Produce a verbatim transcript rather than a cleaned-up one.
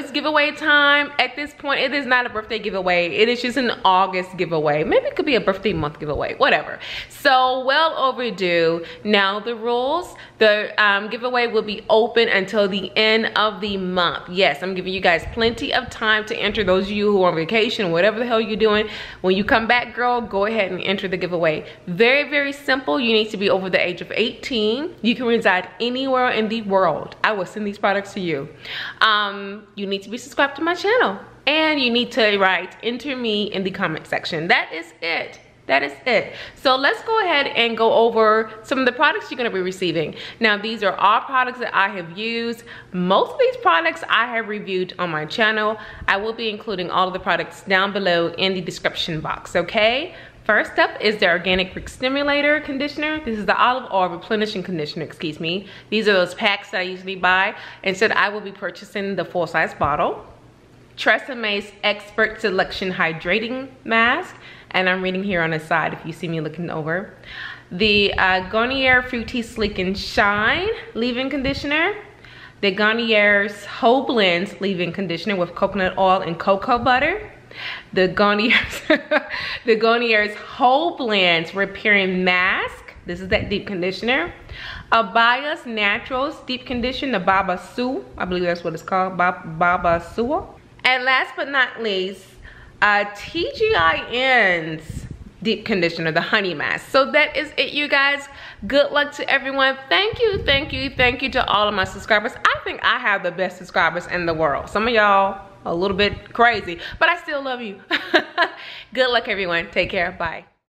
it's giveaway time. At this point, it is not a birthday giveaway. It is just an August giveaway. Maybe it could be a birthday month giveaway, whatever. So well overdue. Now the rules, the um, giveaway will be open until the end of the month. Yes, I'm giving you guys plenty of time to enter. Those of you who are on vacation, whatever the hell you're doing, when you come back, girl, go ahead and enter the giveaway. Very, very simple. You need to be over the age of eighteen. You can reside anywhere in the world. I will send these products to you. Um, you need to be subscribed to my channel, and you need to write "enter me" in the comment section. That is it. That is it. So let's go ahead and go over some of the products you're going to be receiving. Now, these are all products that I have used. Most of these products I have reviewed on my channel. I will be including all of the products down below in the description box, okay? First up is the Organic Root Stimulator Conditioner. This is the olive oil replenishing conditioner, excuse me. These are those packs that I usually buy. Instead, I will be purchasing the full-size bottle. TRESemmé's Expert Selection Hydrating Mask. And I'm reading here on the side if you see me looking over. The uh, Garnier Fructis Sleek and Shine Leave-In Conditioner. The Garnier's Whole Blends Leave-In Conditioner with coconut oil and cocoa butter. The Garnier's, the Garnier's Whole Blends Repairing Mask. This is that deep conditioner. Obia Naturals Deep Condition, the Babassu. I believe that's what it's called, Babassu. And last but not least, Uh, T G I N's deep conditioner, the honey mask. So that is it, you guys. Good luck to everyone. Thank you, thank you, thank you to all of my subscribers. I think I have the best subscribers in the world. Some of y'all a little bit crazy, but I still love you. Good luck, everyone. Take care. Bye.